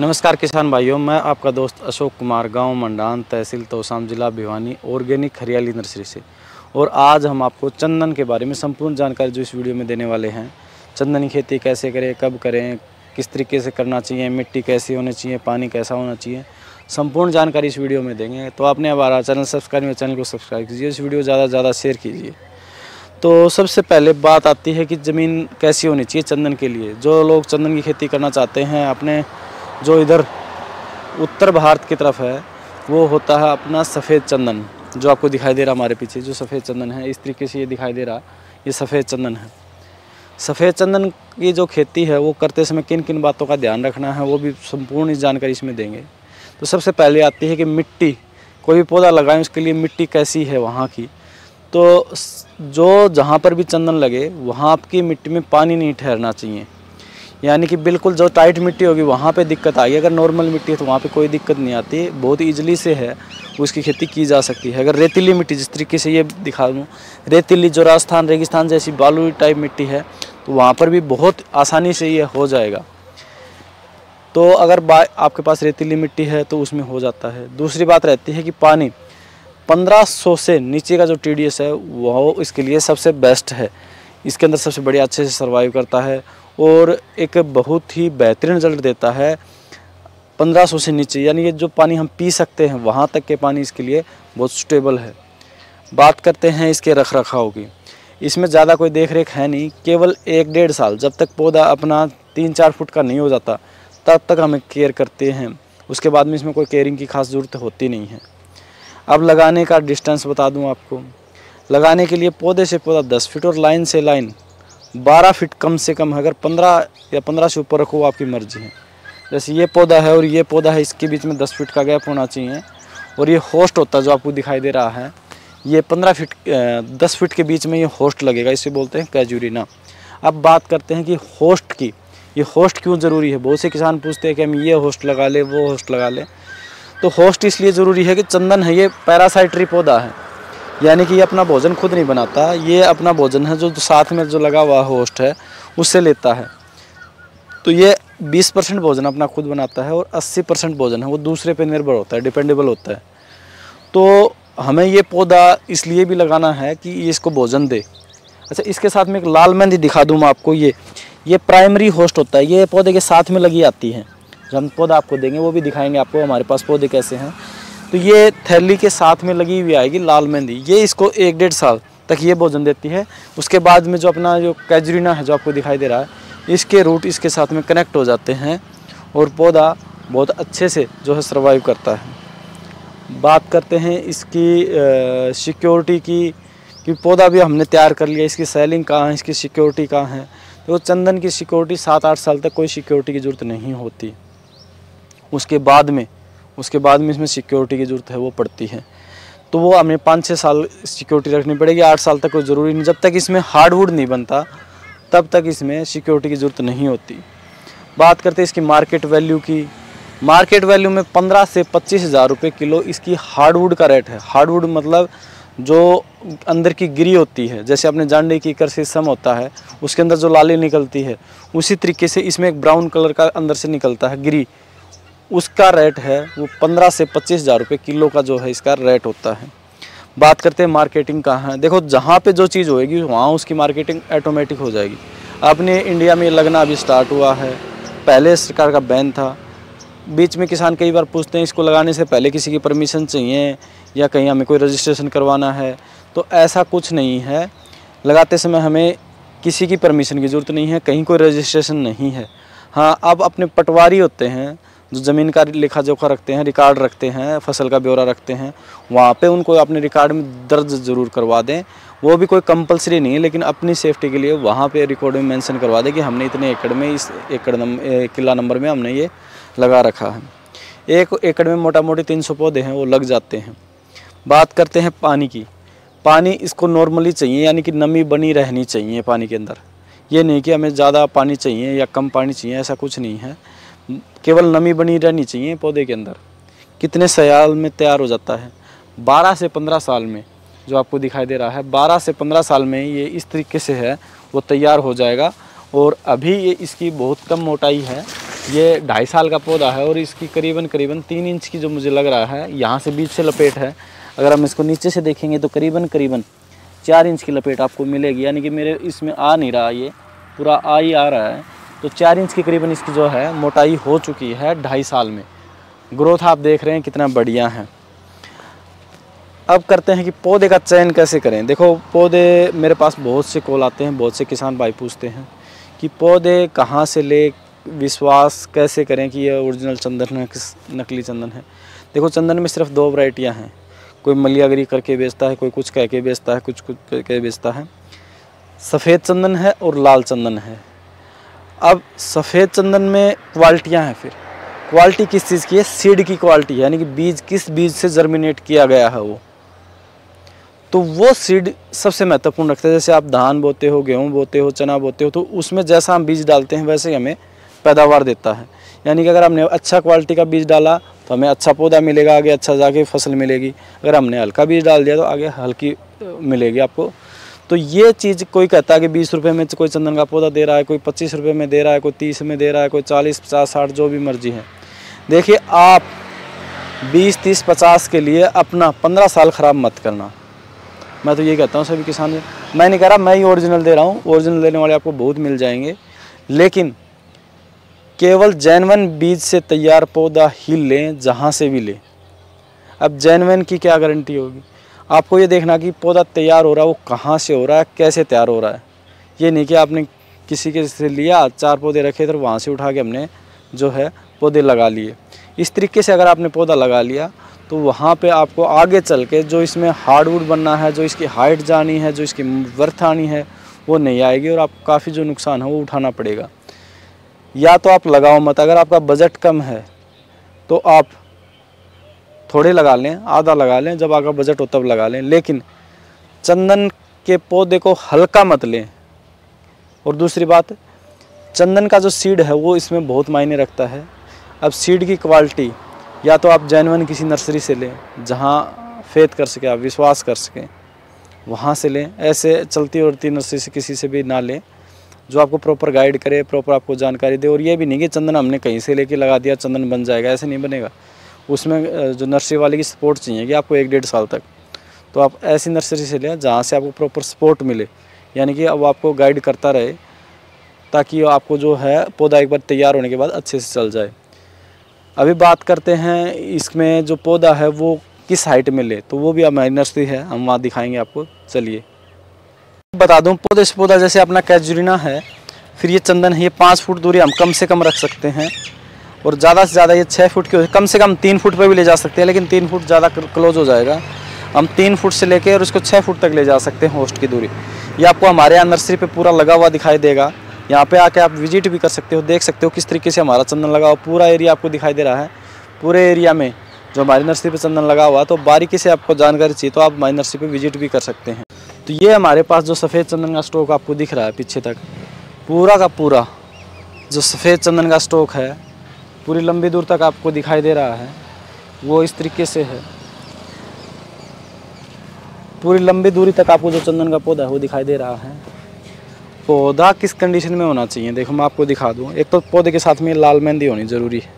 नमस्कार किसान भाइयों, मैं आपका दोस्त अशोक कुमार, गांव मंडान, तहसील तौसाम, जिला भिवानी, ऑर्गेनिक हरियाली नर्सरी से। और आज हम आपको चंदन के बारे में संपूर्ण जानकारी जो इस वीडियो में देने वाले हैं। चंदन की खेती कैसे करें, कब करें, किस तरीके से करना चाहिए, मिट्टी कैसी होनी चाहिए, पानी कैसा होना चाहिए, संपूर्ण जानकारी इस वीडियो में देंगे। तो आपने हमारा चैनल सब्सक्राइब किया, चैनल को सब्सक्राइब कीजिए, इस वीडियो ज़्यादा से ज़्यादा शेयर कीजिए। तो सबसे पहले बात आती है कि ज़मीन कैसी होनी चाहिए चंदन के लिए। जो लोग चंदन की खेती करना चाहते हैं, अपने जो इधर उत्तर भारत की तरफ है वो होता है अपना सफ़ेद चंदन, जो आपको दिखाई दे रहा हमारे पीछे। जो सफ़ेद चंदन है इस तरीके से ये दिखाई दे रहा, ये सफ़ेद चंदन है। सफ़ेद चंदन की जो खेती है वो करते समय किन किन बातों का ध्यान रखना है वो भी संपूर्ण जानकारी इसमें देंगे। तो सबसे पहले आती है कि मिट्टी, कोई भी पौधा लगाएं उसके लिए मिट्टी कैसी है वहाँ की। तो जो जहाँ पर भी चंदन लगे वहाँ आपकी मिट्टी में पानी नहीं ठहरना चाहिए, यानी कि बिल्कुल जो टाइट मिट्टी होगी वहाँ पे दिक्कत आएगी। अगर नॉर्मल मिट्टी है तो वहाँ पे कोई दिक्कत नहीं आती, बहुत ईजिली से है उसकी खेती की जा सकती है। अगर रेतीली मिट्टी, जिस तरीके से ये दिखा दूँ, रेतीली जो राजस्थान रेगिस्तान जैसी बालू टाइप मिट्टी है तो वहाँ पर भी बहुत आसानी से ये हो जाएगा। तो अगर आपके पास रेतीली मिट्टी है तो उसमें हो जाता है। दूसरी बात रहती है कि पानी, 1500 से नीचे का जो TDS है वो इसके लिए सबसे बेस्ट है, इसके अंदर सबसे बढ़िया अच्छे से सर्वाइव करता है और एक बहुत ही बेहतरीन रिजल्ट देता है। 1500 से नीचे, यानी ये जो पानी हम पी सकते हैं वहाँ तक के पानी इसके लिए बहुत स्टेबल है। बात करते हैं इसके रखरखाव की। इसमें ज़्यादा कोई देखरेख है नहीं, केवल 1-1.5 साल, जब तक पौधा अपना 3-4 फुट का नहीं हो जाता तब तक हमें केयर करते हैं, उसके बाद में इसमें कोई केयरिंग की खास ज़रूरत होती नहीं है। अब लगाने का डिस्टेंस बता दूँ आपको। लगाने के लिए पौधे से पौधा 10 फीट और लाइन से लाइन 12 फीट कम से कम है। अगर 15 या 15 से ऊपर रखो आपकी मर्जी है। जैसे ये पौधा है और ये पौधा है, इसके बीच में 10 फीट का गैप होना चाहिए। और ये होस्ट होता है जो आपको दिखाई दे रहा है, ये 10 फीट के बीच में ये होस्ट लगेगा, इसे बोलते हैं कैजुरीना। अब बात करते हैं कि होस्ट की, ये होस्ट क्यों ज़रूरी है। बहुत से किसान पूछते हैं कि हम ये होस्ट लगा लें, वो होस्ट लगा लें। तो होस्ट इसलिए ज़रूरी है कि चंदन है ये पैरासाइटरी पौधा है, यानी कि ये अपना भोजन खुद नहीं बनाता, ये अपना भोजन है जो साथ में जो लगा हुआ होस्ट है उससे लेता है। तो ये 20% भोजन अपना खुद बनाता है और 80% भोजन है वो दूसरे पे निर्भर होता है, डिपेंडेबल होता है। तो हमें ये पौधा इसलिए भी लगाना है कि इसको भोजन दे। अच्छा, इसके साथ में एक लाल मेहंदी दिखा दूँ मैं आपको। ये प्राइमरी होस्ट होता है, ये पौधे के साथ में लगी आती है। जो हम पौधा आपको देंगे वो भी दिखाएंगे आपको हमारे पास पौधे कैसे हैं। तो ये थैली के साथ में लगी हुई आएगी लाल मेहंदी, ये इसको 1-1.5 साल तक ये भोजन देती है। उसके बाद में जो अपना जो कैजुरीना है जो आपको दिखाई दे रहा है, इसके रूट इसके साथ में कनेक्ट हो जाते हैं और पौधा बहुत अच्छे से जो है सर्वाइव करता है। बात करते हैं इसकी सिक्योरिटी की, कि पौधा भी हमने तैयार कर लिया, इसकी सेलिंग कहाँ है, इसकी सिक्योरिटी कहाँ है। तो चंदन की सिक्योरिटी 7-8 साल तक कोई सिक्योरिटी की ज़रूरत नहीं होती, उसके बाद में इसमें सिक्योरिटी की ज़रूरत है वो पड़ती है। तो वो हमें 5-6 साल सिक्योरिटी रखनी पड़ेगी, 8 साल तक कोई ज़रूरी नहीं। जब तक इसमें हार्डवुड नहीं बनता तब तक इसमें सिक्योरिटी की ज़रूरत नहीं होती। बात करते हैं इसकी मार्केट वैल्यू की। मार्केट वैल्यू में 15 से 25 हज़ार रुपये किलो इसकी हार्डवुड का रेट है। हार्डवुड मतलब जो अंदर की गिरी होती है, जैसे आपने जानने की करसम होता है उसके अंदर जो लाली निकलती है, उसी तरीके से इसमें एक ब्राउन कलर का अंदर से निकलता है गिरी, उसका रेट है वो 15 से 25 हज़ार रुपये किलो का जो है इसका रेट होता है। बात करते हैं मार्केटिंग कहाँ है। देखो, जहाँ पे जो चीज़ होएगी वहाँ उसकी मार्केटिंग ऑटोमेटिक हो जाएगी। अपने इंडिया में लगना अभी स्टार्ट हुआ है, पहले सरकार का बैन था। बीच में किसान कई बार पूछते हैं इसको लगाने से पहले किसी की परमिशन चाहिए या कहीं हमें कोई रजिस्ट्रेशन करवाना है। तो ऐसा कुछ नहीं है, लगाते समय हमें किसी की परमिशन की ज़रूरत नहीं है, कहीं कोई रजिस्ट्रेशन नहीं है। हाँ, अब अपने पटवारी होते हैं जो ज़मीन का लेखा जोखा रखते हैं, रिकॉर्ड रखते हैं, फसल का ब्यौरा रखते हैं, वहाँ पे उनको अपने रिकॉर्ड में दर्ज ज़रूर करवा दें। वो भी कोई कंपलसरी नहीं है, लेकिन अपनी सेफ्टी के लिए वहाँ पे रिकॉर्ड में मेंशन करवा दें कि हमने इतने एकड़ में इस किला नंबर में हमने ये लगा रखा है। 1 एकड़ में मोटा मोटी 300 पौधे हैं वो लग जाते हैं। बात करते हैं पानी की। पानी इसको नॉर्मली चाहिए, यानी कि नमी बनी रहनी चाहिए पानी के अंदर। ये नहीं कि हमें ज़्यादा पानी चाहिए या कम पानी चाहिए, ऐसा कुछ नहीं है, केवल नमी बनी रहनी चाहिए पौधे के अंदर। कितने साल में तैयार हो जाता है? 12 से 15 साल में। जो आपको दिखाई दे रहा है 12 से 15 साल में ये इस तरीके से है वो तैयार हो जाएगा। और अभी ये इसकी बहुत कम मोटाई है, ये 2.5 साल का पौधा है और इसकी करीबन 3 इंच की जो मुझे लग रहा है यहाँ से बीच से लपेट है। अगर हम इसको नीचे से देखेंगे तो करीबन 4 इंच की लपेट आपको मिलेगी, यानी कि मेरे इसमें आ नहीं रहा, ये पूरा आ ही आ रहा है। तो 4 इंच के करीबन इसकी जो है मोटाई हो चुकी है 2.5 साल में। ग्रोथ आप देख रहे हैं कितना बढ़िया है। अब करते हैं कि पौधे का चयन कैसे करें। देखो पौधे मेरे पास बहुत से कॉल आते हैं, बहुत से किसान भाई पूछते हैं कि पौधे कहाँ से ले, विश्वास कैसे करें कि यह ओरिजिनल चंदन है किस नकली चंदन है। देखो चंदन में सिर्फ 2 वैरायटियाँ हैं, कोई मलियागिरी करके बेचता है, कोई कुछ कह के बेचता है, कुछ कह बेचता है। सफ़ेद चंदन है और लाल चंदन है। अब सफ़ेद चंदन में क्वालिटियाँ हैं, फिर क्वालिटी किस चीज़ की है, सीड की क्वालिटी है, यानी कि बीज किस बीज से जर्मिनेट किया गया है वो, तो वो सीड सबसे महत्वपूर्ण रखते हैं। जैसे आप धान बोते हो, गेहूँ बोते हो, चना बोते हो, तो उसमें जैसा हम बीज डालते हैं वैसे ही हमें पैदावार देता है। यानी कि अगर हमने अच्छा क्वालिटी का बीज डाला तो हमें अच्छा पौधा मिलेगा, आगे अच्छा जाके फसल मिलेगी। अगर हमने हल्का बीज डाल दिया तो आगे हल्की मिलेगी आपको। तो ये चीज़, कोई कहता है कि 20 रुपये में कोई चंदन का पौधा दे रहा है, कोई 25 रुपये में दे रहा है, कोई 30 में दे रहा है, कोई 40, 50, 60, जो भी मर्जी है। देखिए आप 20, 30, 50 के लिए अपना 15 साल ख़राब मत करना। मैं तो ये कहता हूँ सभी किसान, मैं नहीं कह रहा मैं ही ओरिजिनल दे रहा हूँ, ओरिजिनल देने वाले आपको बहुत मिल जाएंगे, लेकिन केवल जैनवन बीज से तैयार पौधा ही लें, जहाँ से भी लें। अब जैनवन की क्या गारंटी होगी, आपको ये देखना कि पौधा तैयार हो रहा है वो कहाँ से हो रहा है, कैसे तैयार हो रहा है। ये नहीं कि आपने किसी के से लिया, 4 पौधे रखे थे, वहाँ से उठा के हमने जो है पौधे लगा लिए। इस तरीके से अगर आपने पौधा लगा लिया तो वहाँ पे आपको आगे चल के जो इसमें हार्डवुड बनना है, जो इसकी हाइट जानी है, जो इसकी वर्थ आनी है, वो नहीं आएगी और आपको काफ़ी जो नुकसान है वो उठाना पड़ेगा। या तो आप लगाओ मत, अगर आपका बजट कम है तो आप थोड़े लगा लें, आधा लगा लें, जब आपका बजट हो तब लगा लें, लेकिन चंदन के पौधे को हल्का मत लें। और दूसरी बात, चंदन का जो सीड है वो इसमें बहुत मायने रखता है। अब सीड की क्वालिटी या तो आप जेन्युइन किसी नर्सरी से लें, जहाँ फेथ कर सकें, आप विश्वास कर सकें, वहाँ से लें। ऐसे चलती उड़ती नर्सरी से किसी से भी ना लें, जो आपको प्रॉपर गाइड करे, प्रॉपर आपको जानकारी दे। और ये भी नहीं कि चंदन हमने कहीं से लेके लगा दिया चंदन बन जाएगा, ऐसे नहीं बनेगा। उसमें जो नर्सरी वाले की सपोर्ट चाहिए कि आपको 1-1.5 साल तक, तो आप ऐसी नर्सरी से लें जहाँ से आपको प्रॉपर सपोर्ट मिले, यानी कि अब आपको गाइड करता रहे, ताकि आपको जो है पौधा एक बार तैयार होने के बाद अच्छे से चल जाए। अभी बात करते हैं इसमें जो पौधा है वो किस हाइट में ले, तो वो भी हमारी नर्सरी है, हम वहाँ दिखाएँगे आपको। चलिए बता दूं, पौधे से पौधा जैसे अपना कैजुरीना है, फिर ये चंदन है, ये 5 फुट दूरी हम कम से कम रख सकते हैं, और ज़्यादा से ज़्यादा ये 6 फुट के, कम से कम 3 फुट पर भी ले जा सकते हैं, लेकिन 3 फुट ज़्यादा क्लोज हो जाएगा। हम 3 फुट से लेके और इसको 6 फुट तक ले जा सकते हैं होस्ट की दूरी। ये आपको हमारे यहाँ नर्सरी पे पूरा लगा हुआ दिखाई देगा। यहाँ पर आके आप विजिट भी कर सकते हो, देख सकते हो किस तरीके से हमारा चंदन लगा हुआ, पूरा एरिया आपको दिखाई दे रहा है। पूरे एरिया में जो हमारी नर्सरी पर चंदन लगा हुआ, तो बारीकी से आपको जानकारी चाहिए तो आप हमारी नर्सरी पर विजिट भी कर सकते हैं। तो ये हमारे पास जो सफ़ेद चंदन का स्टॉक आपको दिख रहा है पीछे तक, पूरा का पूरा जो सफ़ेद चंदन का स्टॉक है, पूरी लंबी दूर तक आपको दिखाई दे रहा है, वो इस तरीके से है। पूरी लंबी दूरी तक आपको जो चंदन का पौधा है वो दिखाई दे रहा है। पौधा किस कंडीशन में होना चाहिए, देखो मैं आपको दिखा दूँ। एक तो पौधे के साथ में लाल मेहंदी होनी ज़रूरी है,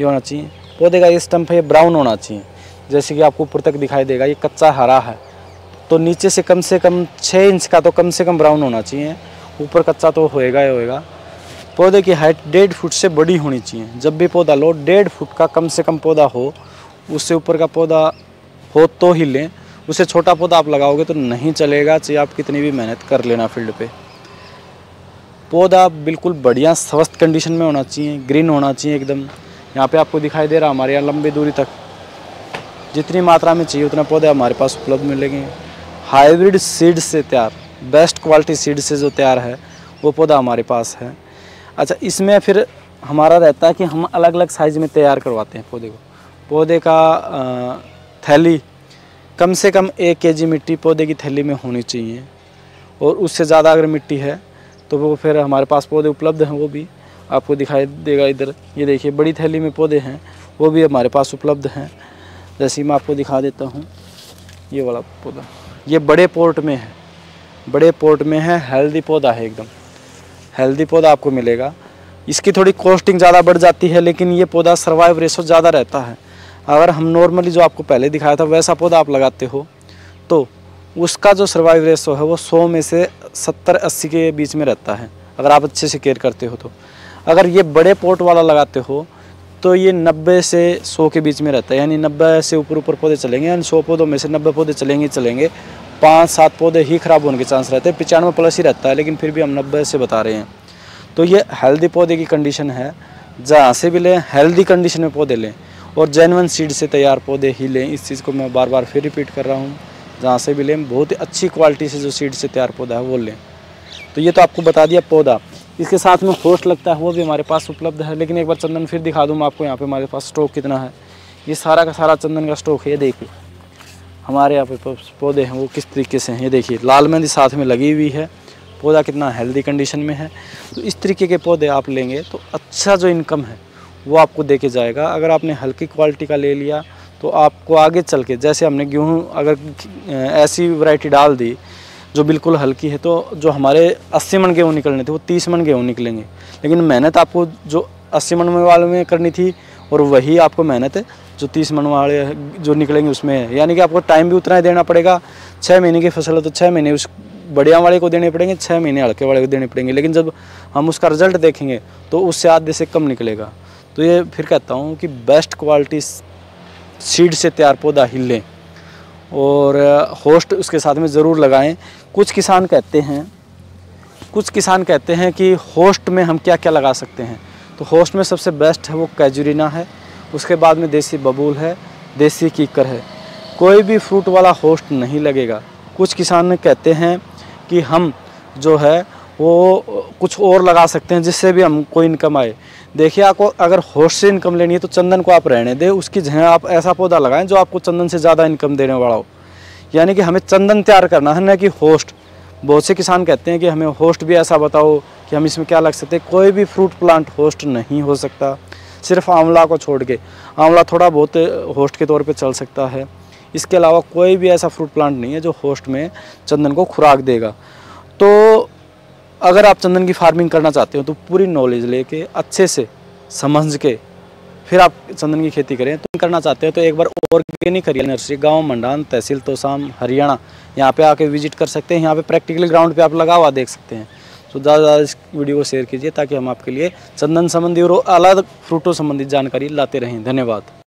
ये होना चाहिए। पौधे का ये स्टम्प है, ये ब्राउन होना चाहिए, जैसे कि आपको ऊपर तक दिखाई देगा। ये कच्चा हरा है तो नीचे से कम 6 इंच का तो कम से कम ब्राउन होना चाहिए, ऊपर कच्चा तो होएगा ही होएगा। पौधे की हाइट 1.5 फुट से बड़ी होनी चाहिए। जब भी पौधा लो 1.5 फुट का कम से कम पौधा हो, उससे ऊपर का पौधा हो तो ही लें, उससे छोटा पौधा आप लगाओगे तो नहीं चलेगा, चाहे आप कितनी भी मेहनत कर लेना फील्ड पे। पौधा बिल्कुल बढ़िया स्वस्थ कंडीशन में होना चाहिए, ग्रीन होना चाहिए एकदम। यहाँ पर आपको दिखाई दे रहा हमारे यहाँ लंबी दूरी तक जितनी मात्रा में चाहिए उतना पौधे हमारे पास उपलब्ध मिलेंगे। हाइब्रिड सीड से तैयार, बेस्ट क्वालिटी सीड से जो तैयार है वो पौधा हमारे पास है। अच्छा, इसमें फिर हमारा रहता है कि हम अलग अलग साइज़ में तैयार करवाते हैं पौधे को। पौधे का थैली कम से कम 1 केजी मिट्टी पौधे की थैली में होनी चाहिए, और उससे ज़्यादा अगर मिट्टी है तो वो फिर हमारे पास पौधे उपलब्ध हैं। वो भी आपको दिखाई देगा इधर, ये देखिए बड़ी थैली में पौधे हैं, वो भी हमारे पास उपलब्ध हैं। जैसे मैं आपको दिखा देता हूँ, ये वाला पौधा ये बड़े पोर्ट में है, बड़े पोर्ट में है, हेल्दी पौधा है एकदम। हेल्दी पौधा आपको मिलेगा। इसकी थोड़ी कॉस्टिंग ज़्यादा बढ़ जाती है, लेकिन ये पौधा सर्वाइव रेशो ज़्यादा रहता है। अगर हम नॉर्मली जो आपको पहले दिखाया था वैसा पौधा आप लगाते हो तो उसका जो सर्वाइव रेशो है वो 100 में से 70-80 के बीच में रहता है, अगर आप अच्छे से केयर करते हो तो। अगर ये बड़े पोट वाला लगाते हो तो ये 90 से 100 के बीच में रहता है, यानी 90 से ऊपर पौधे चलेंगे, यानी 100 पौधों में से 90 पौधे चलेंगे 5-7 पौधे ही ख़राब होने के चांस रहते हैं, 95+ ही रहता है, लेकिन फिर भी हम 90 से बता रहे हैं। तो ये हेल्दी पौधे की कंडीशन है, जहाँ से भी लें हेल्दी कंडीशन में पौधे लें और जेन्युइन सीड से तैयार पौधे ही लें। इस चीज़ को मैं बार बार फिर रिपीट कर रहा हूँ, जहाँ से भी लें बहुत ही अच्छी क्वालिटी से जो सीड से तैयार पौधा है वो लें। तो ये तो आपको बता दिया पौधा, इसके साथ में होस्ट लगता है वो भी हमारे पास उपलब्ध है। लेकिन एक बार चंदन फिर दिखा दूँ मैं आपको, यहाँ पे हमारे पास स्टॉक कितना है। ये सारा का सारा चंदन का स्टॉक है, ये देखिए हमारे यहाँ पे पौधे हैं वो किस तरीके से हैं। ये देखिए लाल मेहंदी साथ में लगी हुई है, पौधा कितना हेल्दी कंडीशन में है। तो इस तरीके के पौधे आप लेंगे तो अच्छा जो इनकम है वो आपको देके जाएगा। अगर आपने हल्की क्वालिटी का ले लिया तो आपको आगे चल के, जैसे हमने गेहूँ अगर ऐसी वैरायटी डाल दी जो बिल्कुल हल्की है, तो जो हमारे 80 मन गेहूँ निकलने थे वो 30 मन गेहूँ निकलेंगे, लेकिन मेहनत आपको जो 80 मन वाले में करनी थी और वही आपको मेहनत जो 30 मन वाले जो निकलेंगे उसमें है। यानी कि आपको टाइम भी उतना ही देना पड़ेगा। 6 महीने की फसल है तो 6 महीने उस बढ़िया वाले को देने पड़ेंगे, 6 महीने हल्के वाले को देने पड़ेंगे, लेकिन जब हम उसका रिजल्ट देखेंगे तो उससे आधे से कम निकलेगा। तो ये फिर कहता हूँ कि बेस्ट क्वालिटी सीड से तैयार पौधा ही लें और होस्ट उसके साथ में ज़रूर लगाएं। कुछ किसान कहते हैं कि होस्ट में हम क्या क्या लगा सकते हैं, तो होस्ट में सबसे बेस्ट है वो कैजुरीना है, उसके बाद में देसी बबूल है, देसी कीकर है। कोई भी फ्रूट वाला होस्ट नहीं लगेगा। कुछ किसान कहते हैं कि हम जो है वो कुछ और लगा सकते हैं जिससे भी हमको इनकम आए। देखिए आपको अगर होस्ट से इनकम लेनी है तो चंदन को आप रहने दें, उसकी जगह आप ऐसा पौधा लगाएं जो आपको चंदन से ज़्यादा इनकम देने वाला हो। यानी कि हमें चंदन तैयार करना है, न कि होस्ट। बहुत से किसान कहते हैं कि हमें होस्ट भी ऐसा बताओ कि हम इसमें क्या लग सकते हैं। कोई भी फ्रूट प्लांट होस्ट नहीं हो सकता, सिर्फ आंवला को छोड़ के। आंवला थोड़ा बहुत होस्ट के तौर पर चल सकता है, इसके अलावा कोई भी ऐसा फ्रूट प्लांट नहीं है जो होस्ट में चंदन को खुराक देगा। तो अगर आप चंदन की फार्मिंग करना चाहते हो तो पूरी नॉलेज लेके अच्छे से समझ के फिर आप चंदन की खेती करें। तो करना चाहते हो तो एक बार ऑर्गेनिक हरियाली नर्सरी, गांव मंडान, तहसील तौसाम, हरियाणा, यहाँ पे आके विजिट कर सकते हैं। यहाँ पे प्रैक्टिकली ग्राउंड पे आप लगा हुआ देख सकते हैं। तो ज़्यादा से ज़्यादा इस वीडियो को शेयर कीजिए ताकि हम आपके लिए चंदन संबंधी और अलग फ्रूटों संबंधी जानकारी लाते रहें। धन्यवाद।